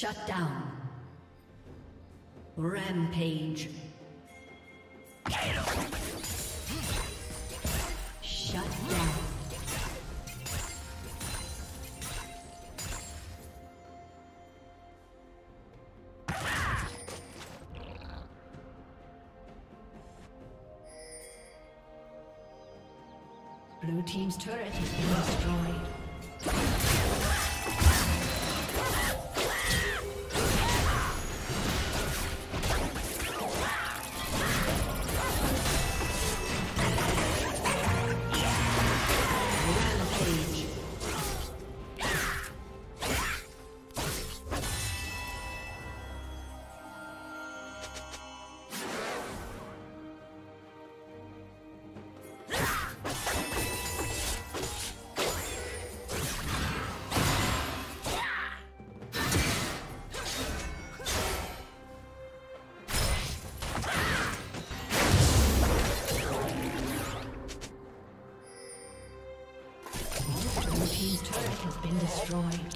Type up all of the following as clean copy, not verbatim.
Shut down. Rampage. Shut down. Blue team's turret has been destroyed. You team's turret has been destroyed.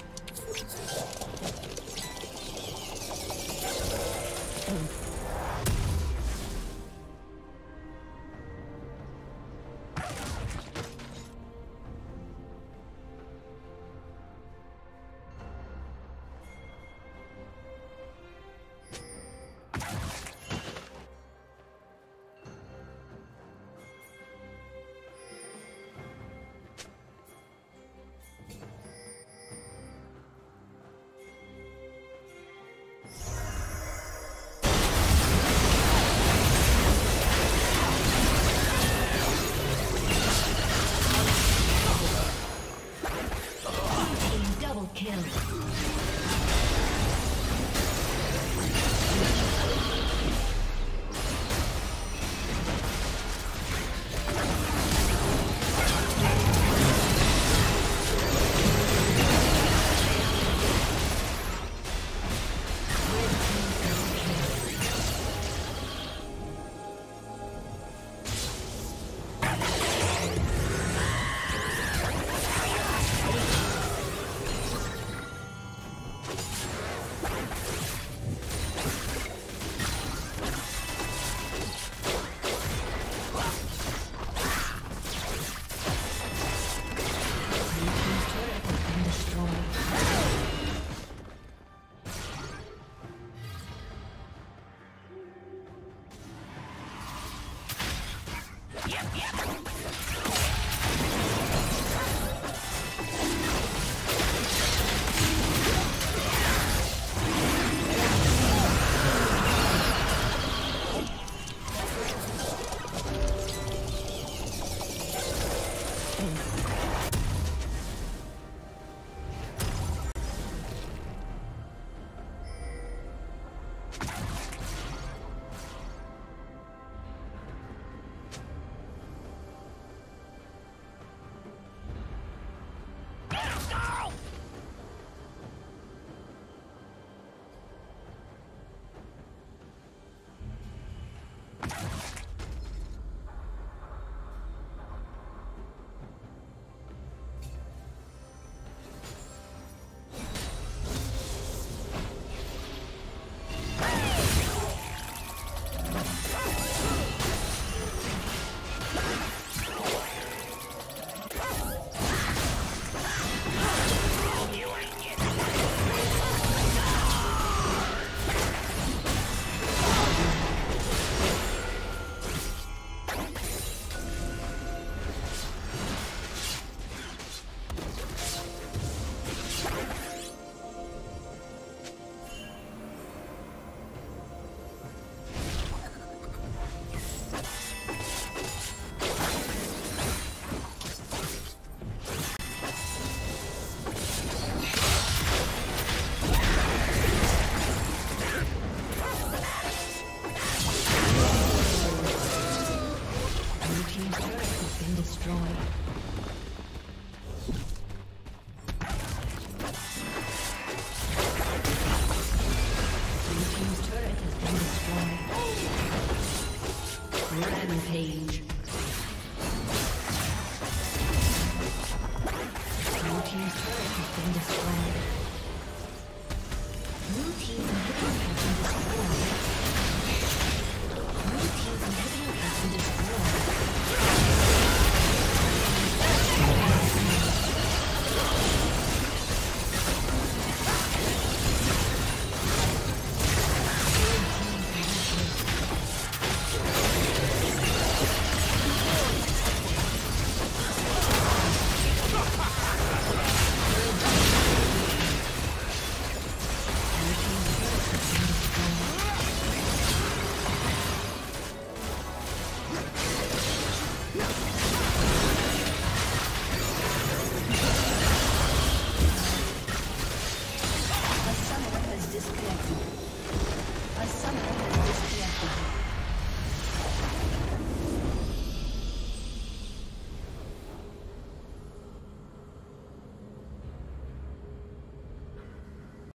A summoner has disconnected.